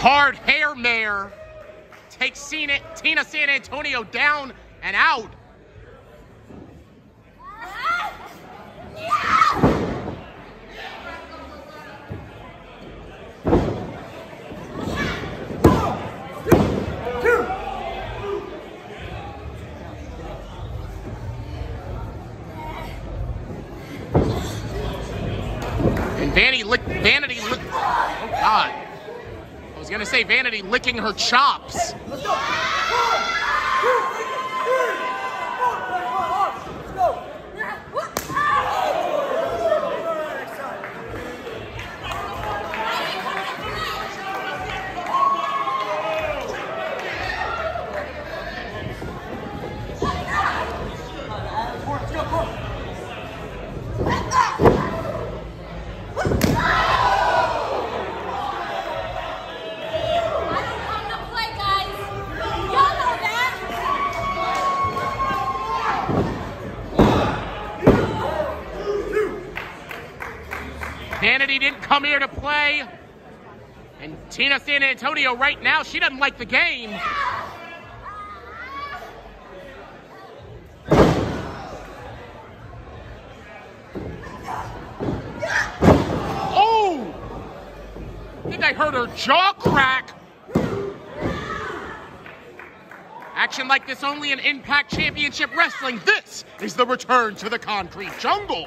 Hard hair mare takes Tina San Antonio down and out. And Vanity, oh God. I was gonna say Vanity licking her chops. Let's go. Vanity didn't come here to play, and Tina San Antonio right now, she doesn't like the game. Oh! I think I heard her jaw crack. Action like this only in Impact Championship Wrestling. This is the return to the concrete jungle.